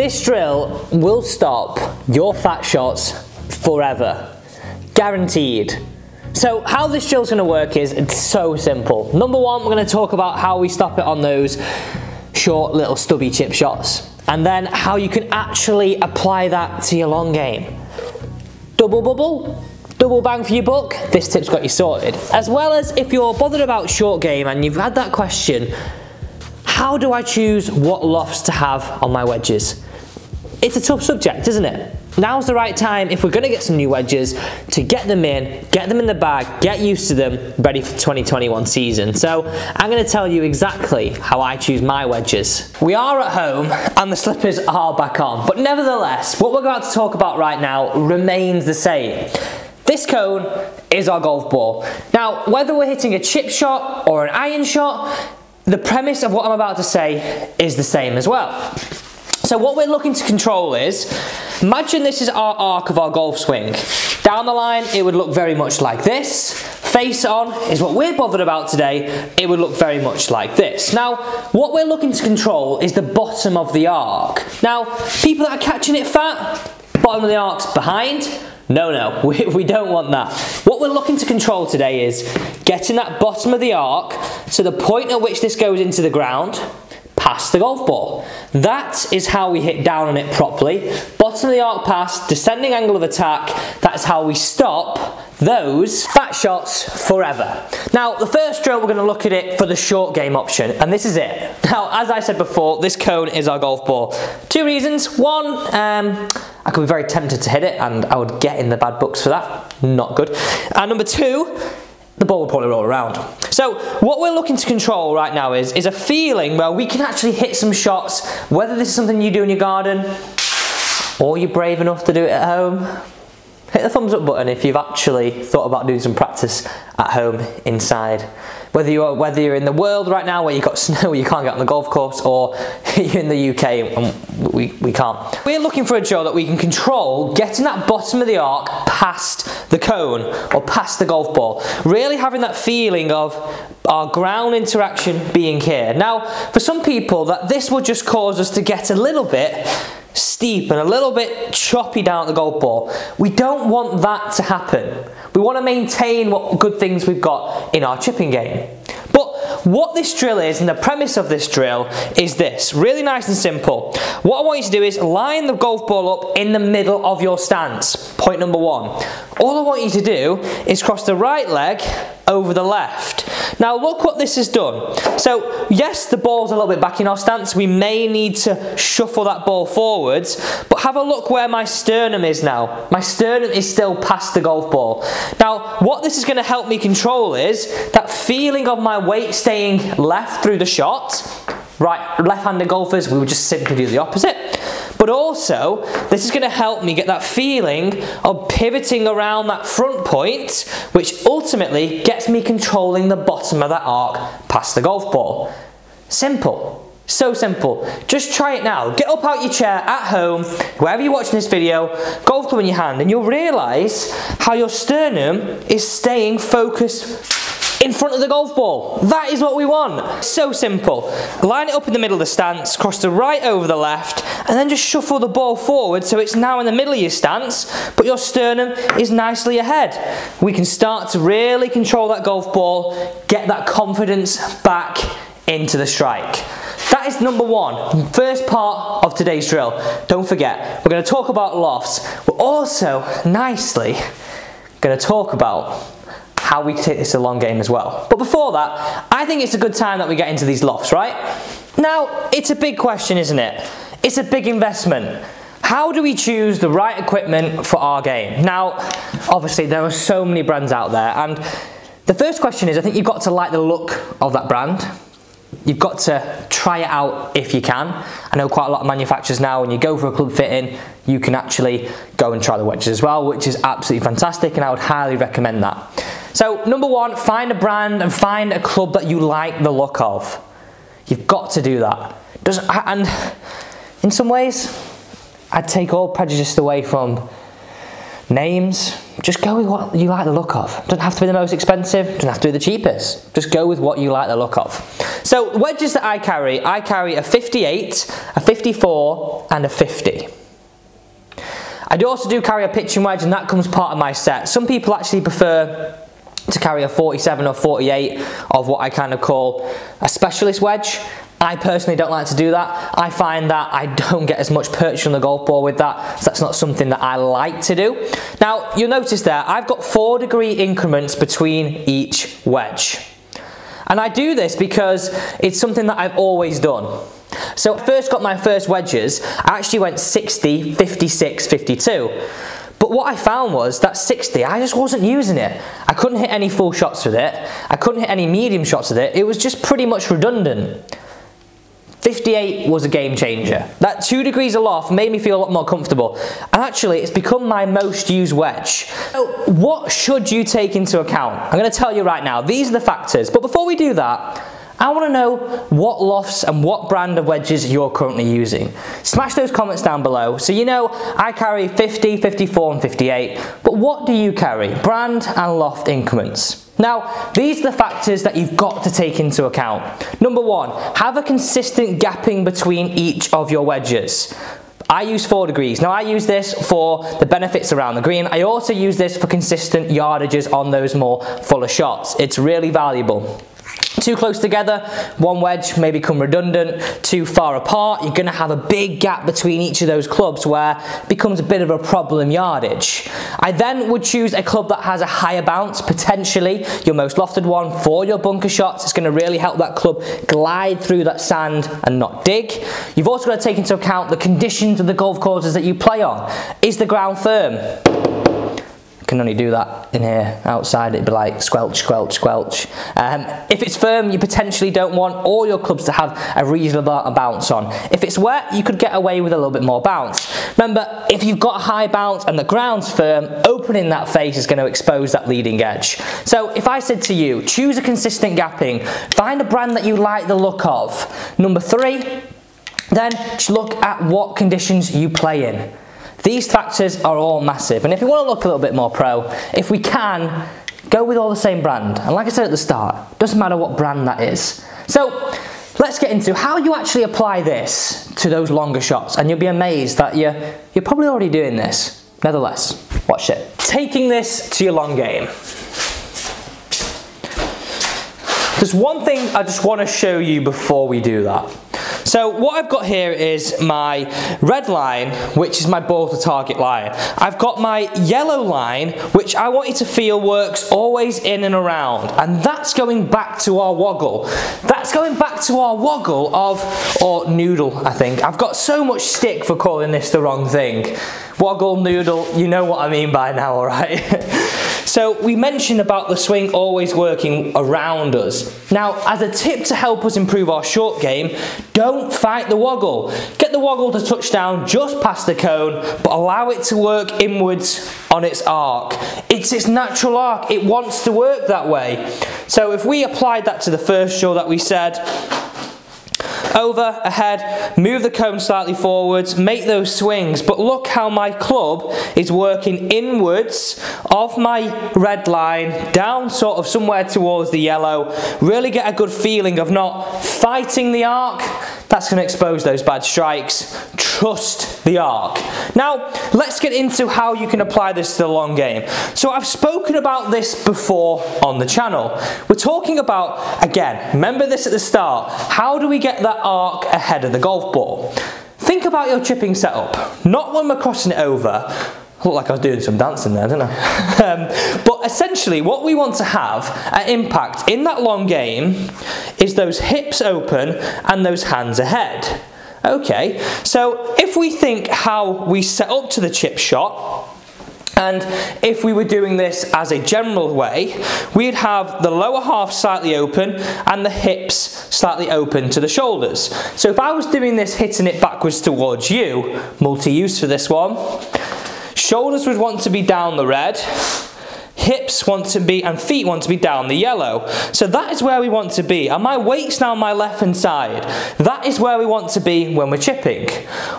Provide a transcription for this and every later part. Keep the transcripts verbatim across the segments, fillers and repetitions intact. This drill will stop your fat shots forever, guaranteed. So how this drill is going to work is, it's so simple. Number one, we're going to talk about how we stop it on those short little stubby chip shots, and then how you can actually apply that to your long game. Double bubble, double bang for your buck, this tip's got you sorted. As well as if you're bothered about short game and you've had that question, how do I choose what lofts to have on my wedges? It's a tough subject, isn't it? Now's the right time, if we're going to get some new wedges, to get them in, get them in the bag, get used to them, ready for the twenty twenty-one season. So I'm going to tell you exactly how I choose my wedges. We are at home and the slippers are back on, but nevertheless, what we're about to talk about right now remains the same. This cone is our golf ball. Now, whether we're hitting a chip shot or an iron shot, the premise of what I'm about to say is the same as well. So what we're looking to control is, imagine this is our arc of our golf swing. Down the line, it would look very much like this. Face on is what we're bothered about today. It would look very much like this. Now, what we're looking to control is the bottom of the arc. Now, people that are catching it fat, bottom of the arc's behind. No, no, we, we don't want that. What we're looking to control today is getting that bottom of the arc to the point at which this goes into the ground, past the golf ball. That is how we hit down on it properly. Bottom of the arc pass, descending angle of attack, that's how we stop those fat shots forever. Now, the first drill, we're gonna look at it for the short game option, and this is it. Now, as I said before, this cone is our golf ball. Two reasons. One, um, I could be very tempted to hit it, and I would get in the bad books for that. Not good. And number two, the ball will probably roll around. So what we're looking to control right now is, is a feeling where we can actually hit some shots, whether this is something you do in your garden or you're brave enough to do it at home. Hit the thumbs up button if you've actually thought about doing some practice at home inside. Whether you're, whether you're in the world right now where you've got snow, you can't get on the golf course, or you're in the U K and we, we can't. We're looking for a drill that we can control getting that bottom of the arc past the cone or past the golf ball. Really having that feeling of our ground interaction being here. Now, for some people, that this will just cause us to get a little bit steep and a little bit choppy down at the golf ball. We don't want that to happen. We want to maintain what good things we've got in our chipping game. But what this drill is, and the premise of this drill, is this. Really nice and simple. What I want you to do is line the golf ball up in the middle of your stance. Point number one. All I want you to do is cross the right leg over the left. Now look what this has done. So yes, the ball's a little bit back in our stance. We may need to shuffle that ball forwards, but have a look where my sternum is now. My sternum is still past the golf ball. Now, what this is going to help me control is that feeling of my weight staying left through the shot. Right, left-handed golfers, we would just simply do the opposite. But also, this is going to help me get that feeling of pivoting around that front point, which ultimately gets me controlling the bottom of that arc past the golf ball. Simple. So simple. Just try it now. Get up out your chair at home, wherever you're watching this video, golf club in your hand, and you'll realise how your sternum is staying focused in front of the golf ball. That is what we want. So simple. Line it up in the middle of the stance, cross the right over the left, and then just shuffle the ball forward so it's now in the middle of your stance, but your sternum is nicely ahead. We can start to really control that golf ball, get that confidence back into the strike. That is number one, first part of today's drill. Don't forget, we're going to talk about lofts. We're also nicely going to talk about how we take this to the long game as well. But before that, I think it's a good time that we get into these lofts, right? Now, it's a big question, isn't it? It's a big investment. How do we choose the right equipment for our game? Now, obviously, there are so many brands out there, and the first question is, I think you've got to like the look of that brand. You've got to try it out if you can. I know quite a lot of manufacturers now, when you go for a club fitting, you can actually go and try the wedges as well, which is absolutely fantastic, and I would highly recommend that. So, number one, find a brand and find a club that you like the look of. You've got to do that. Does, and in some ways, I'd take all prejudice away from Names, just go with what you like the look of. Doesn't have to be the most expensive, doesn't have to be the cheapest. Just go with what you like the look of. So wedges that I carry, I carry a fifty-eight, a fifty-four and a fifty. I do also do carry a pitching wedge, and that comes part of my set. Some people actually prefer to carry a forty-seven or forty-eight of what I kind of call a specialist wedge. I personally don't like to do that. I find that I don't get as much purchase on the golf ball with that, so that's not something that I like to do. Now, you'll notice there, I've got four degree increments between each wedge. And I do this because it's something that I've always done. So I first got my first wedges, I actually went sixty, fifty-six, fifty-two. But what I found was that sixty, I just wasn't using it. I couldn't hit any full shots with it. I couldn't hit any medium shots with it. It was just pretty much redundant. fifty-eight was a game changer. That two degrees aloft made me feel a lot more comfortable. And actually, it's become my most used wedge. So what should you take into account? I'm gonna tell you right now, these are the factors. But before we do that, I wanna know what lofts and what brand of wedges you're currently using. Smash those comments down below. So you know, I carry fifty, fifty-four, and fifty-eight, but what do you carry? Brand and loft increments. Now, these are the factors that you've got to take into account. Number one, have a consistent gapping between each of your wedges. I use four degrees. Now, I use this for the benefits around the green. I also use this for consistent yardages on those more fuller shots. It's really valuable. Too close together, one wedge may become redundant. Too far apart, you're going to have a big gap between each of those clubs where it becomes a bit of a problem yardage. I then would choose a club that has a higher bounce, potentially your most lofted one for your bunker shots. It's going to really help that club glide through that sand and not dig. You've also got to take into account the conditions of the golf courses that you play on. Is the ground firm? Can only do that in here. Outside it'd be like squelch, squelch, squelch. Um, if it's firm, you potentially don't want all your clubs to have a reasonable amount of bounce on. If it's wet, you could get away with a little bit more bounce. Remember, if you've got a high bounce and the ground's firm, opening that face is going to expose that leading edge. So if I said to you, choose a consistent gapping, find a brand that you like the look of. Number three, then just look at what conditions you play in. These factors are all massive, and if you want to look a little bit more pro, if we can, go with all the same brand. And like I said at the start, doesn't matter what brand that is. So let's get into how you actually apply this to those longer shots, and you'll be amazed that you're, you're probably already doing this. Nevertheless, watch it. Taking this to your long game. There's one thing I just want to show you before we do that. So what I've got here is my red line, which is my ball to target line. I've got my yellow line, which I want you to feel works always in and around. And that's going back to our woggle. That's going back to our woggle of, or noodle, I think. I've got so much stick for calling this the wrong thing. Woggle, noodle, you know what I mean by now, all right? So we mentioned about the swing always working around us. Now, as a tip to help us improve our short game, don't fight the woggle. Get the woggle to touch down just past the cone, but allow it to work inwards on its arc. It's its natural arc, it wants to work that way. So if we applied that to the first shot that we said, over, ahead, move the cone slightly forwards, make those swings, but look how my club is working inwards of my red line, down sort of somewhere towards the yellow. Really get a good feeling of not fighting the arc. That's going to expose those bad strikes. Trust the arc. Now, let's get into how you can apply this to the long game. So I've spoken about this before on the channel. We're talking about, again, remember this at the start, how do we get that arc ahead of the golf ball? Think about your chipping setup. Not when we're crossing it over. I look like I was doing some dancing there, didn't I? um, but essentially, what we want to have at impact in that long game is those hips open and those hands ahead. Okay, so if we think how we set up to the chip shot, and if we were doing this as a general way, we'd have the lower half slightly open and the hips slightly open to the shoulders. So if I was doing this, hitting it backwards towards you, multi-use for this one, shoulders would want to be down the red, hips want to be, and feet want to be down the yellow. So that is where we want to be. And my weight's now my left hand side. That is where we want to be when we're chipping.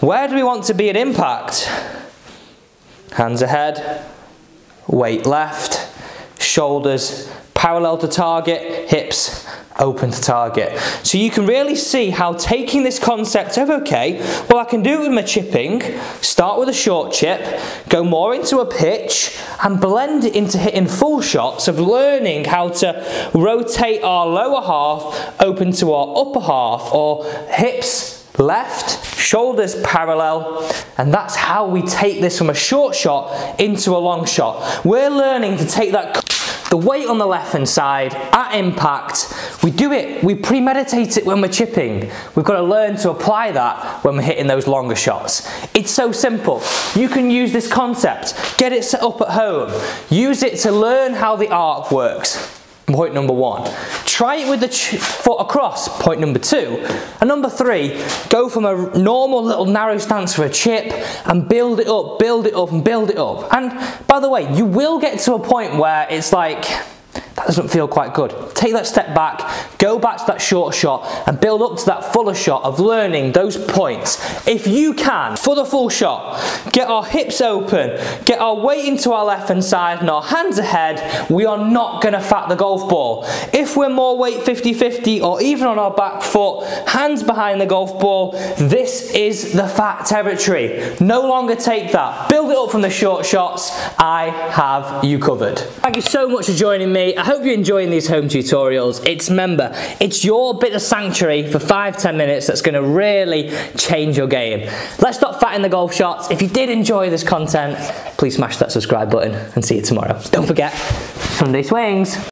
Where do we want to be at impact? Hands ahead, weight left, shoulders parallel to target, hips open to target. So you can really see how taking this concept of, okay, well I can do it with my chipping, start with a short chip, go more into a pitch and blend it into hitting full shots, of learning how to rotate our lower half open to our upper half, or hips left, shoulders parallel, and that's how we take this from a short shot into a long shot. We're learning to take that the weight on the left hand side at impact. We do it, we premeditate it when we're chipping. We've got to learn to apply that when we're hitting those longer shots. It's so simple. You can use this concept, get it set up at home, use it to learn how the arc works. Point number one. Try it with the foot across, point number two. And number three, go from a normal little narrow stance for a chip and build it up, build it up and build it up. And by the way, you will get to a point where it's like, that doesn't feel quite good. Take that step back, go back to that short shot and build up to that fuller shot, of learning those points. If you can, for the full shot, get our hips open, get our weight into our left hand side and our hands ahead, we are not going to fat the golf ball. If we're more weight fifty fifty or even on our back foot, hands behind the golf ball, this is the fat territory. No longer take that. Build it up from the short shots. I have you covered. Thank you so much for joining me. I hope you're enjoying these home tutorials. It's remember, it's your bit of sanctuary for five to ten minutes that's going to really change your game. Let's stop fatting the golf shots. If you did enjoy this content, please smash that subscribe button and see you tomorrow. Don't forget, Sunday swings.